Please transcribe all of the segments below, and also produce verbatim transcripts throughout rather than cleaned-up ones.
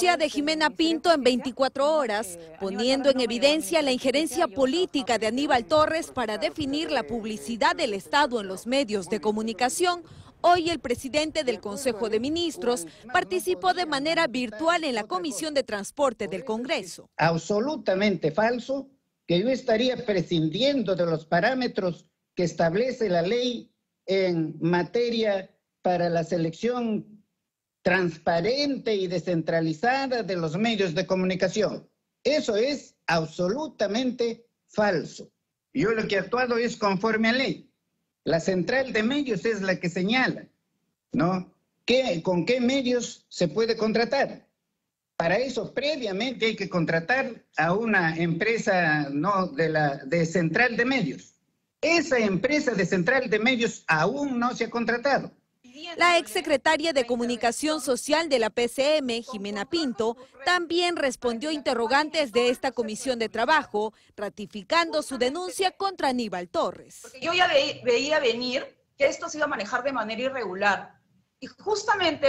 denuncia de Jimena Pinto en veinticuatro horas, poniendo en evidencia la injerencia política de Aníbal Torres para definir la publicidad del Estado en los medios de comunicación. Hoy el presidente del Consejo de Ministros participó de manera virtual en la Comisión de Transportes del Congreso. Absolutamente falso que yo estaría prescindiendo de los parámetros que establece la ley en materia para la selección transparente y descentralizada de los medios de comunicación. Eso es absolutamente falso. Yo lo que he actuado es conforme a ley. La central de medios es la que señala, ¿no? ¿Qué, con qué medios se puede contratar? Para eso previamente hay que contratar a una empresa, ¿no?, de la de central de medios. Esa empresa de central de medios aún no se ha contratado. La exsecretaria de Comunicación Social de la P C M, Jimena Pinto, también respondió interrogantes de esta comisión de trabajo, ratificando su denuncia contra Aníbal Torres. Yo ya ve, veía venir que esto se iba a manejar de manera irregular, y justamente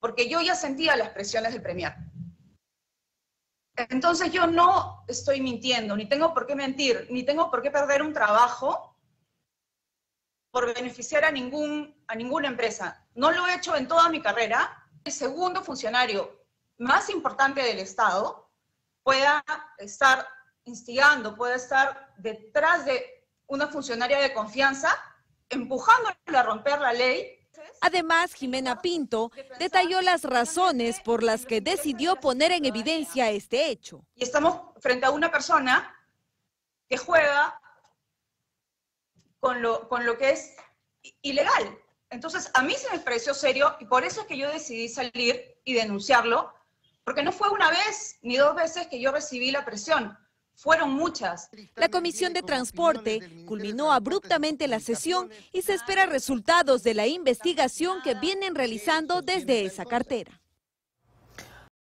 porque yo ya sentía las presiones del Premier. Entonces yo no estoy mintiendo, ni tengo por qué mentir, ni tengo por qué perder un trabajo por beneficiar a, ningún, a ninguna empresa. No lo he hecho en toda mi carrera. El segundo funcionario más importante del Estado pueda estar instigando, pueda estar detrás de una funcionaria de confianza, empujándola a romper la ley. Además, Jimena Pinto detalló las razones por las que decidió poner en evidencia este hecho. Y estamos frente a una persona que juega Con lo, con lo que es ilegal. Entonces, a mí se me pareció serio y por eso es que yo decidí salir y denunciarlo, porque no fue una vez ni dos veces que yo recibí la presión, fueron muchas. La Comisión de Transporte culminó abruptamente la sesión y se espera resultados de la investigación que vienen realizando desde esa cartera.